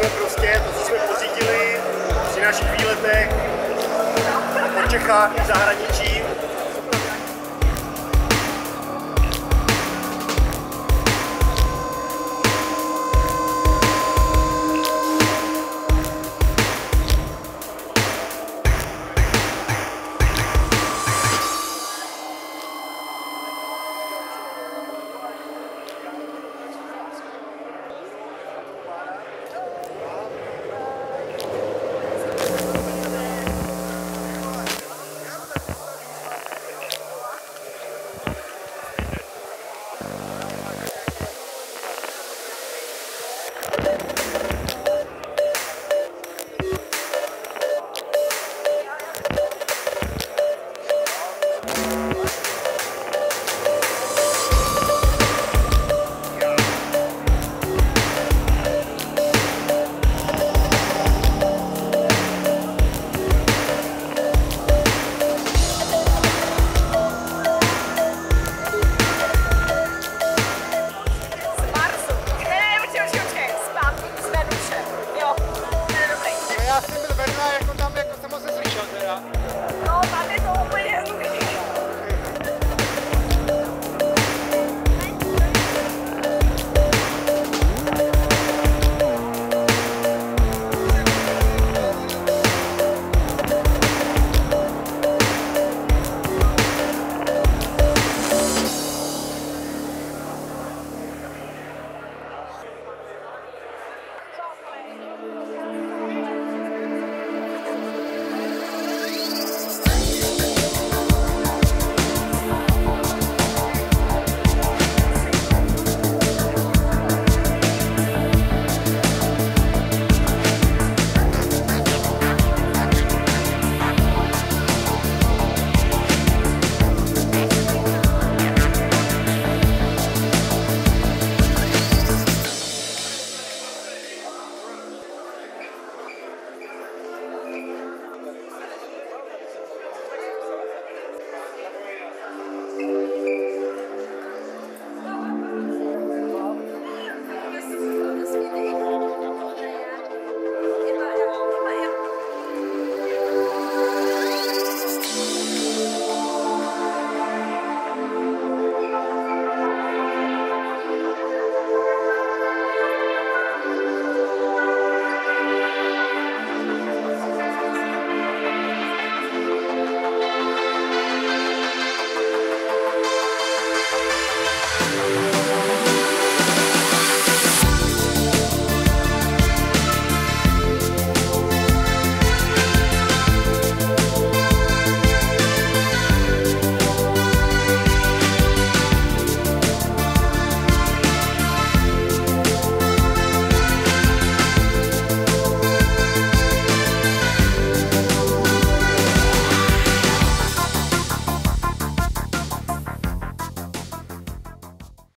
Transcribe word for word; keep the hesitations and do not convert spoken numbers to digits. všechno prostě, to, co jsme pořídili při našich výletech po Čechách i v zahraničí.